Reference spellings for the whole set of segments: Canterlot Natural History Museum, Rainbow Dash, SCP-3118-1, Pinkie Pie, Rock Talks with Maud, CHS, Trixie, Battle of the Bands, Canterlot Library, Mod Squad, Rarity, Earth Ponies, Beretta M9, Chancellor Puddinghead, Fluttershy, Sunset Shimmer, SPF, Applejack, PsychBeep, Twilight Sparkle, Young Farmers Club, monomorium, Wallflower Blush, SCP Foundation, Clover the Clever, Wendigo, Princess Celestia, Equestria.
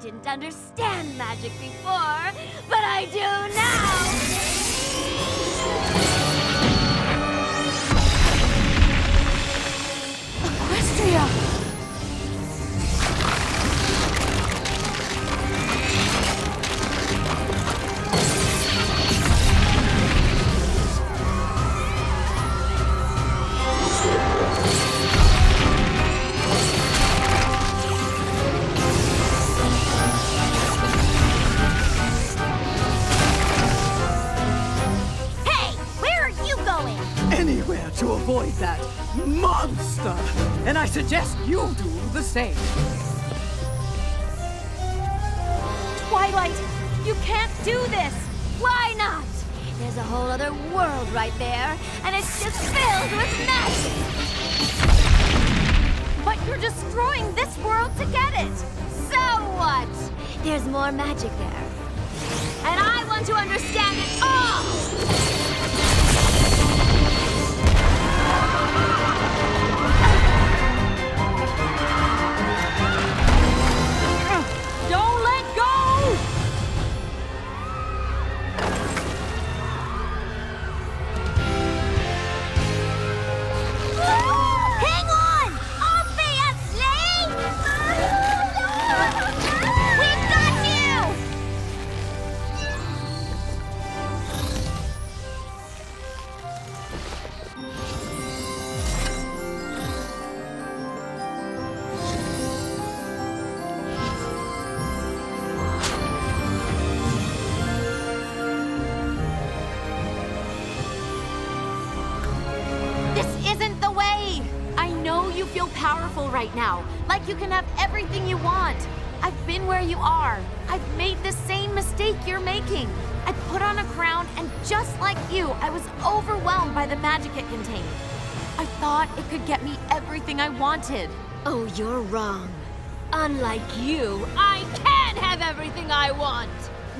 didn't understand magic before, but I do now! Equestria! To avoid that monster, and I suggest you do the same. Twilight, you can't do this. Why not? There's a whole other world right there, and it's just filled with magic. But you're destroying this world to get it. So what? There's more magic there, and I want to understand it all. Don't let go! Hang on! Obviously! We got you! Right now, like you can have everything you want. I've been where you are. I've made the same mistake you're making. I put on a crown, and just like you, I was overwhelmed by the magic it contained. I thought it could get me everything I wanted. Oh, you're wrong. Unlike you, I can have everything I want.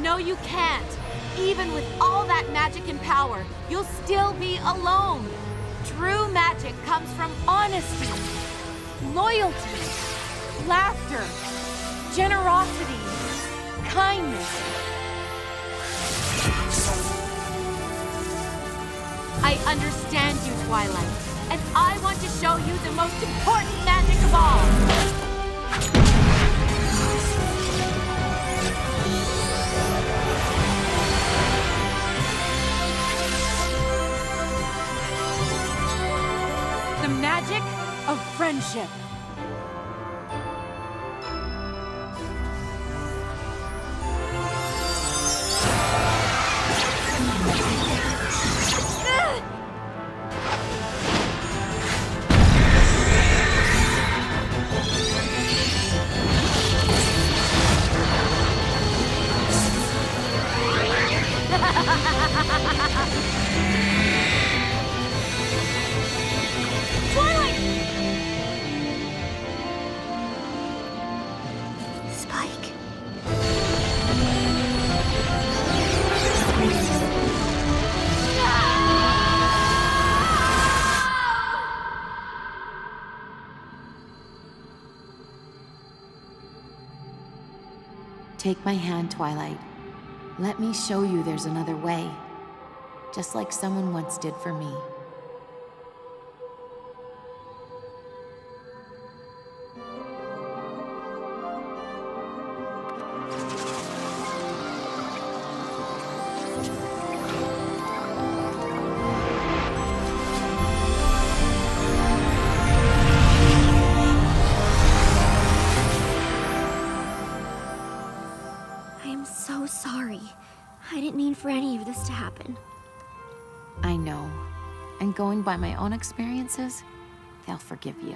No, you can't. Even with all that magic and power, you'll still be alone. True magic comes from honesty, loyalty, laughter, generosity, kindness. I understand you, Twilight, and I want to show you the most important magic of all. The magic of friendship. Take my hand, Twilight. Let me show you there's another way. Just like someone once did for me. I know, and going by my own experiences, they'll forgive you.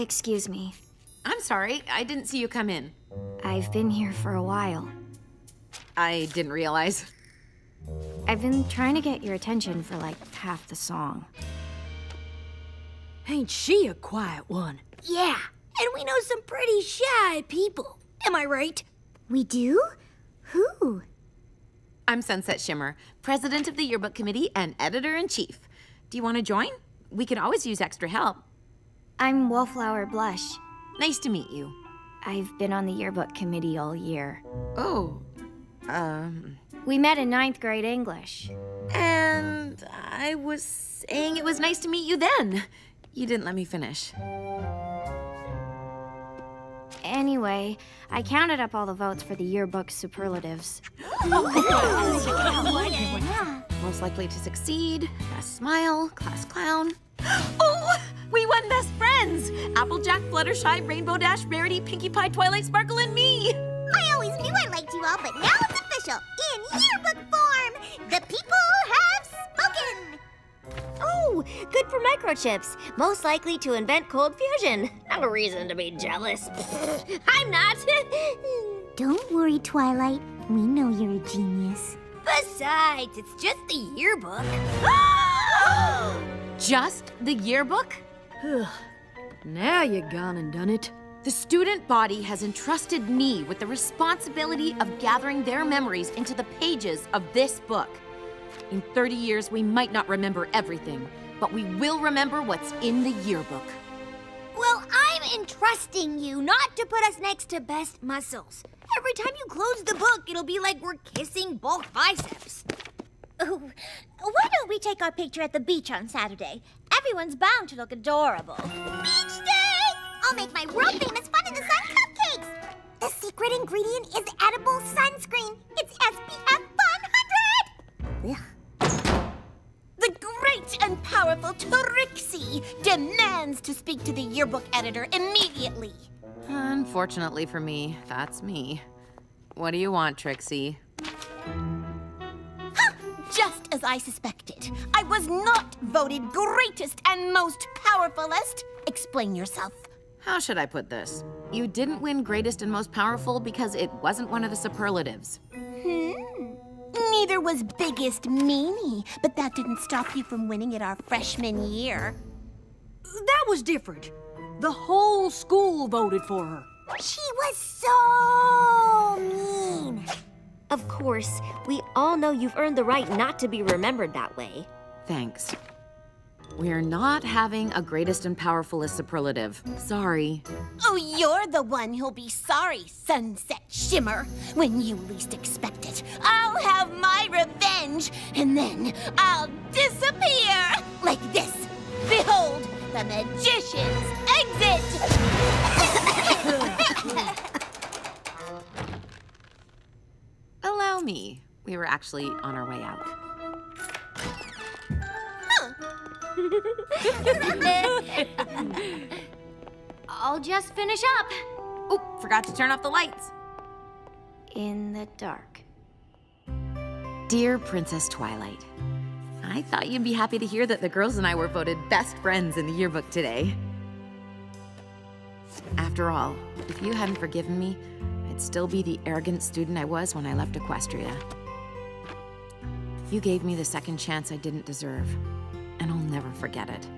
Excuse me. I'm sorry, I didn't see you come in. I've been here for a while. I didn't realize. I've been trying to get your attention for like half the song. Ain't she a quiet one? Yeah, and we know some pretty shy people. Am I right? We do? Who? I'm Sunset Shimmer, president of the yearbook committee and editor-in-chief. Do you want to join? We can always use extra help. I'm Wallflower Blush. Nice to meet you. I've been on the yearbook committee all year. Oh, we met in 9th grade English. And I was saying it was nice to meet you then. You didn't let me finish. Anyway, I counted up all the votes for the yearbook superlatives. Most likely to succeed, best smile, class clown. Oh, we won best friends! Applejack, Fluttershy, Rainbow Dash, Rarity, Pinkie Pie, Twilight Sparkle, and me! I always knew I liked you all, but now it's official. In yearbook form, the people have spoken! Oh, good for microchips. Most likely to invent cold fusion. No reason to be jealous. I'm not. Don't worry, Twilight. We know you're a genius. Besides, it's just the yearbook. Just the yearbook? Now you're gone and done it. The student body has entrusted me with the responsibility of gathering their memories into the pages of this book. In 30 years, we might not remember everything, but we will remember what's in the yearbook. Well, I'm entrusting you not to put us next to best muscles. Every time you close the book, it'll be like we're kissing both biceps. Oh, why don't we take our picture at the beach on Saturday? Everyone's bound to look adorable. Beach day! I'll make my world-famous fun in the sun cupcakes! The secret ingredient is edible sunscreen. It's SPF 100! Ugh. The great and powerful Trixie demands to speak to the yearbook editor immediately. Unfortunately for me, that's me. What do you want, Trixie? Just as I suspected, I was not voted greatest and most powerfulest. Explain yourself. How should I put this? You didn't win greatest and most powerful because it wasn't one of the superlatives. Neither was biggest meanie, but that didn't stop you from winning it our freshman year. That was different. The whole school voted for her. She was so mean. Of course, we all know you've earned the right not to be remembered that way. Thanks. We're not having a greatest and powerfulest superlative. Sorry. Oh, you're the one who'll be sorry, Sunset Shimmer. When you least expect it, I'll have my revenge, and then I'll disappear. Like this. Behold, the magician's exit. Allow me. We were actually on our way out. I'll just finish up. Oh, forgot to turn off the lights. In the dark. Dear Princess Twilight, I thought you'd be happy to hear that the girls and I were voted best friends in the yearbook today. After all, if you hadn't forgiven me, I'd still be the arrogant student I was when I left Equestria. You gave me the second chance I didn't deserve. And I'll never forget it.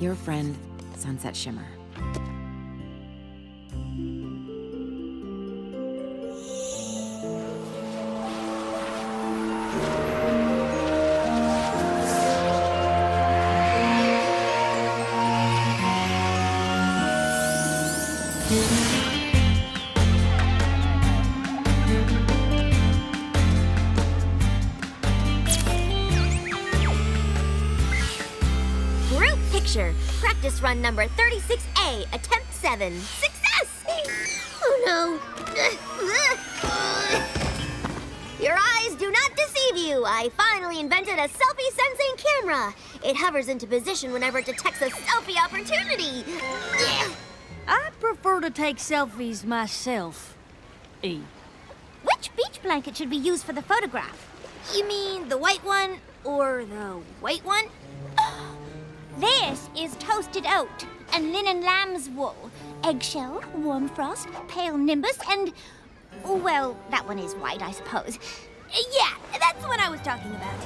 Your friend, Sunset Shimmer. Practice run number 36A, attempt 7. Success! Oh no. Your eyes do not deceive you. I finally invented a selfie sensing camera. It hovers into position whenever it detects a selfie opportunity. I prefer to take selfies myself. E. Which beach blanket should we use for the photograph? You mean the white one or the white one? This is toasted oat. and linen lamb's wool, eggshell, warm frost, pale nimbus, and... well, that one is white, I suppose. Yeah, that's the one I was talking about.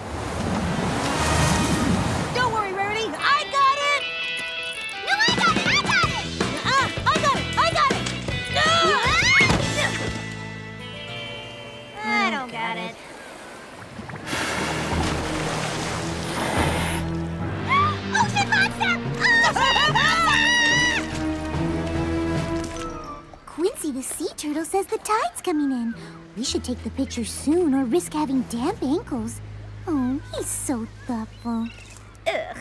Don't worry, Rarity, I got it! No, I got it! I got it! I got it! I got it! No! I don't got it. Ocean monster! Ocean monster! Quincy the sea turtle says the tide's coming in. We should take the picture soon or risk having damp ankles. Oh, he's so thoughtful. Ugh.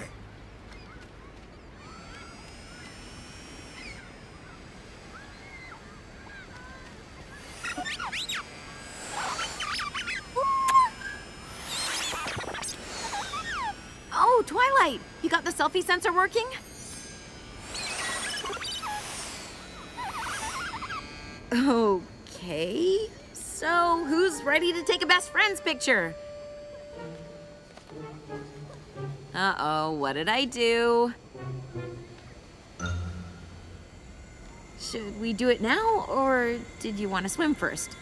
Oh, Twilight, you got the selfie sensor working? Okay, so who's ready to take a best friend's picture? Uh-oh, what did I do? Should we do it now, or did you want to swim first?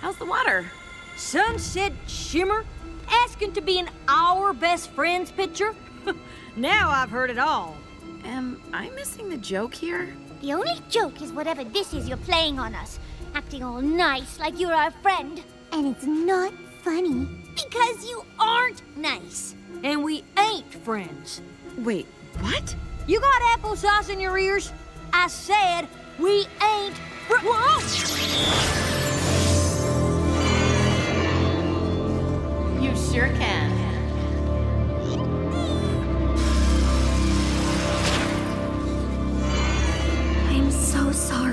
How's the water? Sunset Shimmer? Asking to be in our best friend's picture? Now I've heard it all. Am I missing the joke here? The only joke is whatever this is you're playing on us. Acting all nice like you're our friend. And it's not funny. Because you aren't nice. And we ain't friends. Wait, what? You got applesauce in your ears? I said we ain't friends. You sure can. I'm so sorry.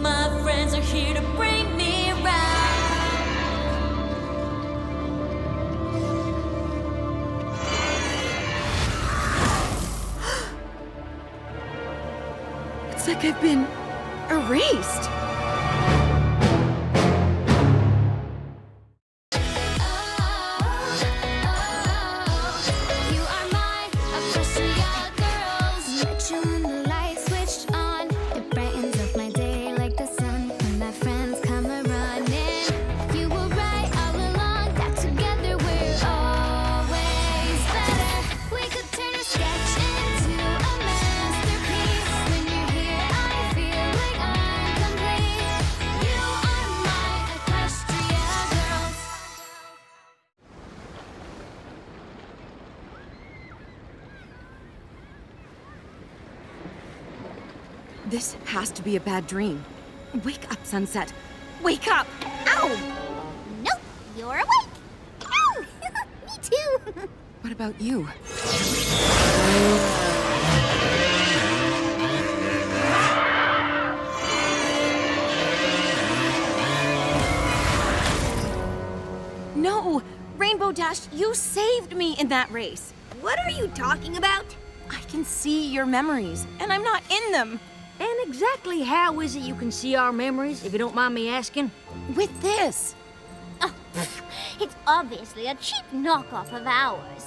My friends are here to bring me around. It's like I've been erased. This has to be a bad dream. Wake up, Sunset. Wake up! Ow! Nope, you're awake. Ow! Me too. What about you? No! Rainbow Dash, you saved me in that race. What are you talking about? I can see your memories, and I'm not in them. And exactly how is it you can see our memories, if you don't mind me asking? With this. Oh, it's obviously a cheap knockoff of ours.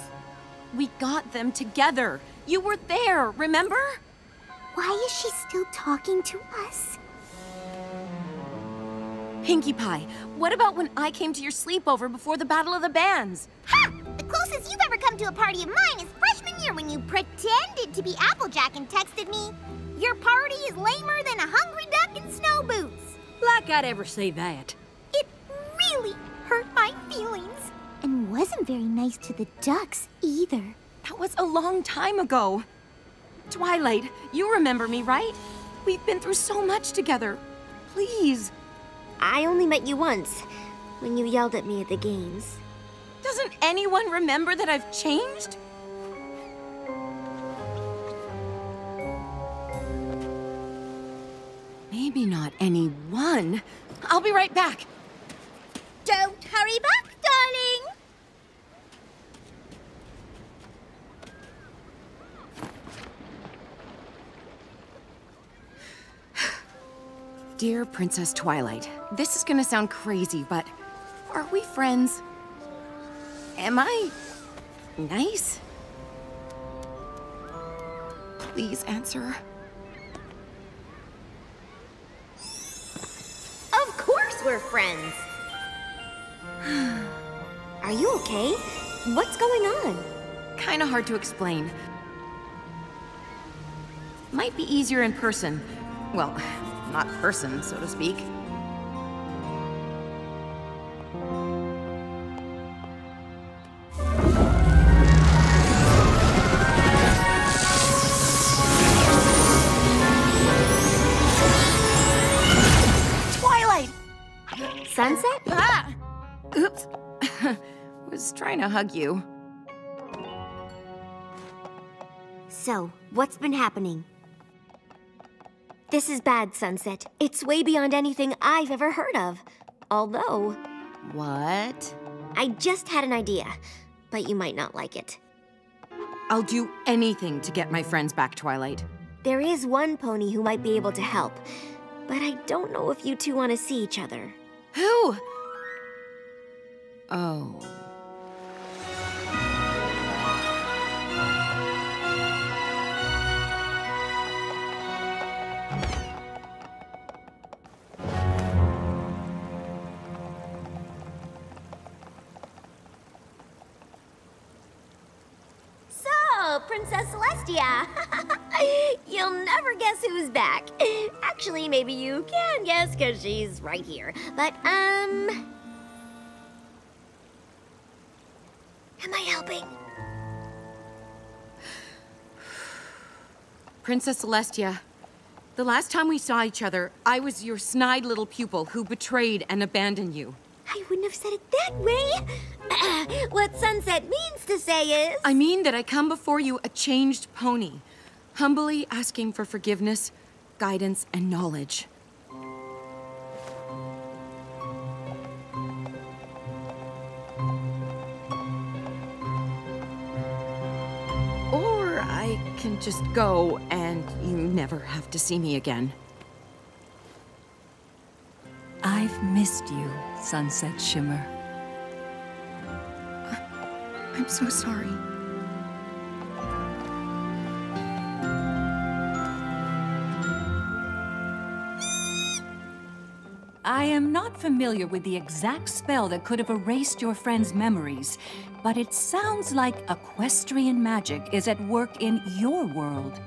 We got them together. You were there, remember? Why is she still talking to us? Pinkie Pie, what about when I came to your sleepover before the Battle of the Bands? Ha! The closest you've ever come to a party of mine is freshman year when you pretended to be Applejack and texted me, "Your party is lamer than a hungry duck in snow boots." Like I'd ever say that. It really hurt my feelings. And wasn't very nice to the ducks, either. That was a long time ago. Twilight, you remember me, right? We've been through so much together. Please. I only met you once, when you yelled at me at the games. Doesn't anyone remember that I've changed? Maybe not anyone. I'll be right back. Don't hurry back, darling. Dear Princess Twilight, this is gonna sound crazy, but are we friends? Am I nice? Please answer. Of course we're friends. Are you okay? What's going on? Kinda hard to explain. Might be easier in person. Well, not person, so to speak. Sunset? Ah! Oops. Was trying to hug you. So, what's been happening? This is bad, Sunset. It's way beyond anything I've ever heard of. Although... What? I just had an idea, but you might not like it. I'll do anything to get my friends back, Twilight. There is one pony who might be able to help, but I don't know if you two want to see each other. Who? Oh. So, Princess Celestia, you'll never guess who's back. Actually, maybe you can guess because she's right here. But, am I helping? Princess Celestia, the last time we saw each other, I was your snide little pupil who betrayed and abandoned you. I wouldn't have said it that way. What Sunset means to say is... I mean that I come before you a changed pony, humbly asking for forgiveness, guidance, and knowledge. Can just go and you never have to see me again. I've missed you, Sunset Shimmer. I'm so sorry. I am not familiar with the exact spell that could have erased your friend's memories, but it sounds like equestrian magic is at work in your world.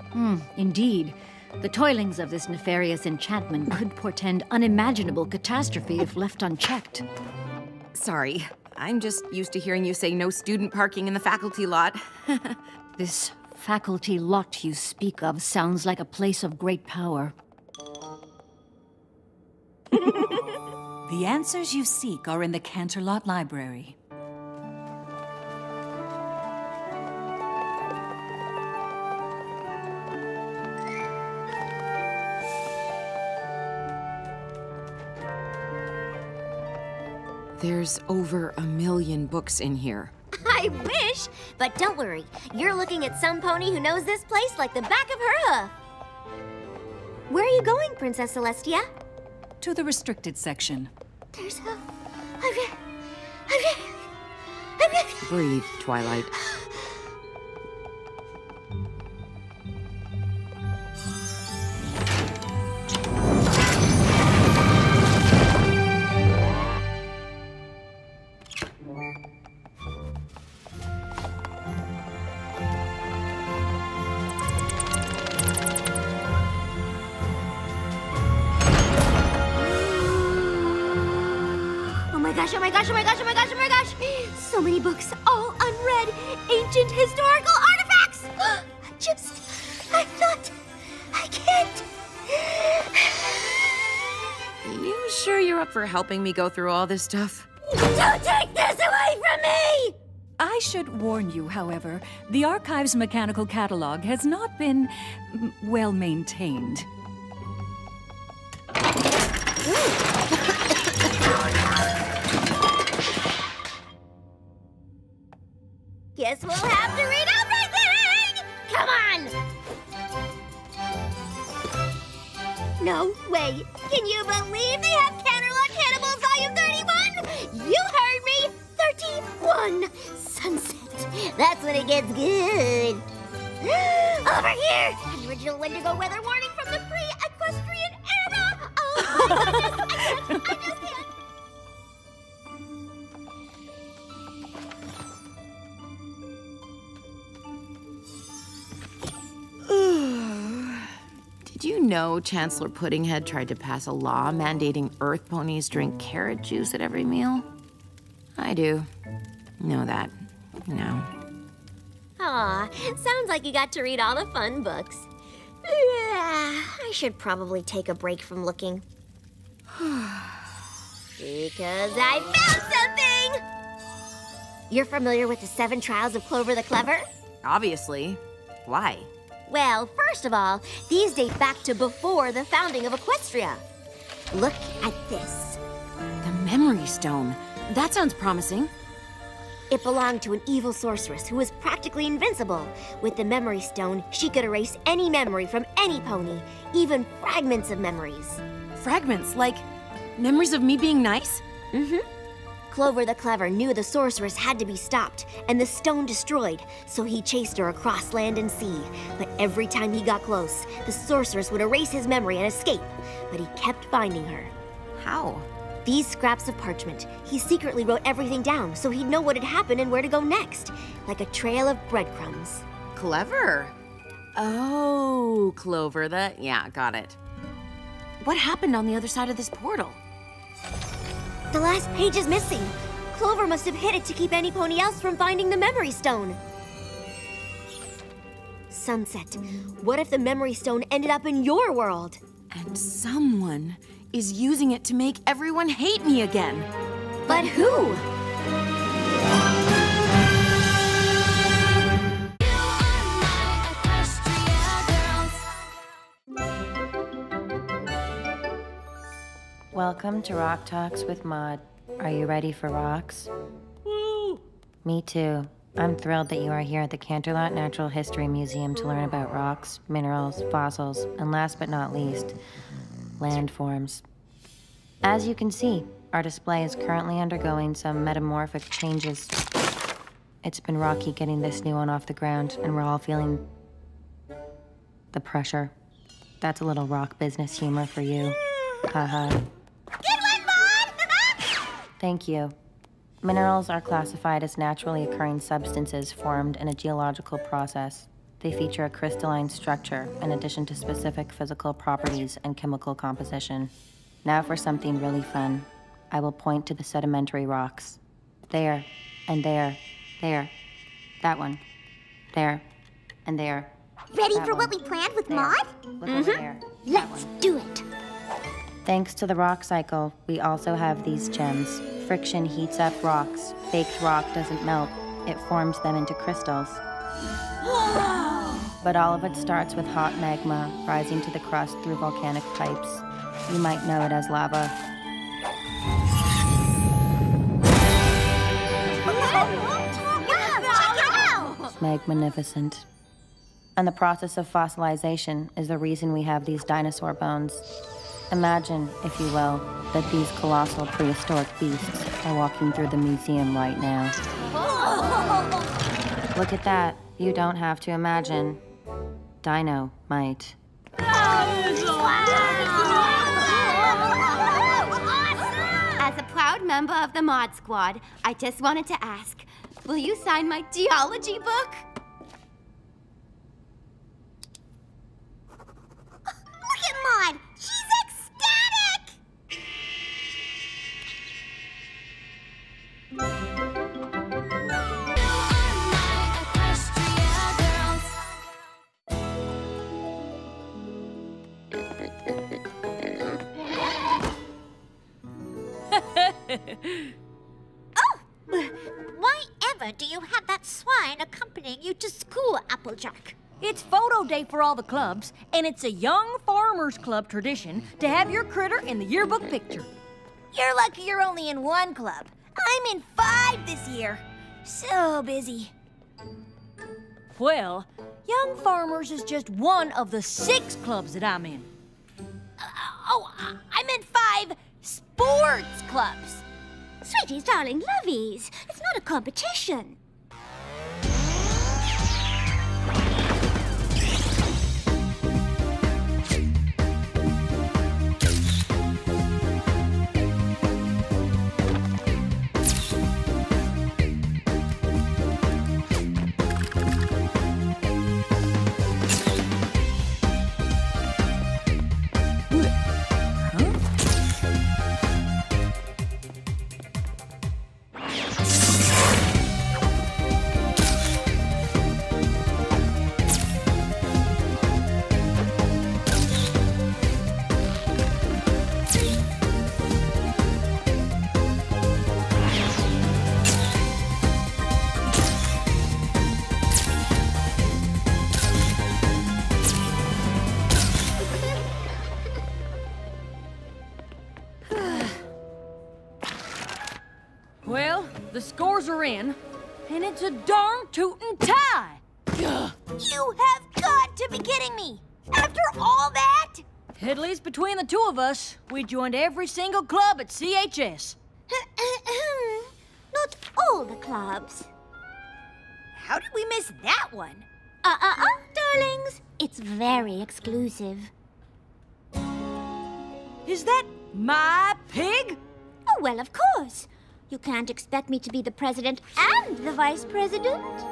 Indeed. The toilings of this nefarious enchantment could portend unimaginable catastrophe if left unchecked. Sorry. I'm just used to hearing you say no student parking in the faculty lot. This faculty lot you speak of sounds like a place of great power. The answers you seek are in the Canterlot Library. There's over 1 million books in here. I wish! But don't worry, you're looking at some pony who knows this place like the back of her hoof. Where are you going, Princess Celestia? To the restricted section. There's a... Breathe, Twilight. So many books, all unread, ancient historical artifacts! Just, I'm not, I can't. You sure you're up for helping me go through all this stuff? Don't take this away from me! I should warn you, however, the Archive's mechanical catalog has not been well maintained. Guess we'll have to read everything! Come on! No way! Can you believe they have Canterlot Cannibals Volume 31? You heard me! 31! Sunset! That's when it gets good! Over here! the original Wendigo weather warning from the pre-Equestrian era! Oh my goodness! I just can't! Did you know Chancellor Puddinghead tried to pass a law mandating earth ponies drink carrot juice at every meal? I do. Know that. No. Aw, sounds like you got to read all the fun books. Yeah, I should probably take a break from looking. Because I found something! You're familiar with the 7 Trials of Clover the Clever? Obviously. Why? Well, first of all, these date back to before the founding of Equestria. Look at this. The Memory Stone. That sounds promising. It belonged to an evil sorceress who was practically invincible. With the Memory Stone, she could erase any memory from any pony, even fragments of memories. Fragments? Like memories of me being nice? Mm-hmm. Clover the Clever knew the sorceress had to be stopped and the stone destroyed, so he chased her across land and sea. But every time he got close, the sorceress would erase his memory and escape. But he kept finding her. How? These scraps of parchment. He secretly wrote everything down so he'd know what had happened and where to go next. Like a trail of breadcrumbs. Clever. Oh, Clover the... yeah, got it. What happened on the other side of this portal? The last page is missing. Clover must have hid it to keep any pony else from finding the Memory Stone. Sunset. What if the Memory Stone ended up in your world? And someone is using it to make everyone hate me again. But who? Welcome to Rock Talks with Maud. Are you ready for rocks? Woo! Me too. I'm thrilled that you are here at the Canterlot Natural History Museum to learn about rocks, minerals, fossils, and last but not least, landforms. As you can see, our display is currently undergoing some metamorphic changes. It's been rocky getting this new one off the ground, and we're all feeling the pressure. That's a little rock business humor for you. Haha. Good one, Maud! Thank you. Minerals are classified as naturally occurring substances formed in a geological process. They feature a crystalline structure in addition to specific physical properties and chemical composition. Now for something really fun. I will point to the sedimentary rocks. There, and there, there. That one. There, and there. Ready for what we planned with Maud? Look over there. Let's do it. Thanks to the rock cycle, we also have these gems. Friction heats up rocks. Baked rock doesn't melt. It forms them into crystals. But all of it starts with hot magma rising to the crust through volcanic pipes. You might know it as lava. It's magnificent. And the process of fossilization is the reason we have these dinosaur bones. Imagine, if you will, that these colossal prehistoric beasts are walking through the museum right now. Look at that. You don't have to imagine. Dino might. As a proud member of the Mod Squad, I just wanted to ask, will you sign my geology book? Look at Maud! She's ecstatic! Oh! Why ever do you have that swine accompanying you to school, Applejack? It's photo day for all the clubs, and it's a Young Farmers Club tradition to have your critter in the yearbook picture. You're lucky you're only in one club. I'm in 5 this year. So busy. Well, Young Farmers is just one of the 6 clubs that I'm in. I'm in 5 sports clubs. Sweeties, darling, lovies. It's not a competition. Scores are in, and it's a darn tootin' tie! You have got to be kidding me! After all that? At least between the two of us, we joined every single club at CHS. Not all the clubs. How did we miss that one? Darlings. It's very exclusive. Is that my pig? Oh, well, of course. You can't expect me to be the president and the vice president.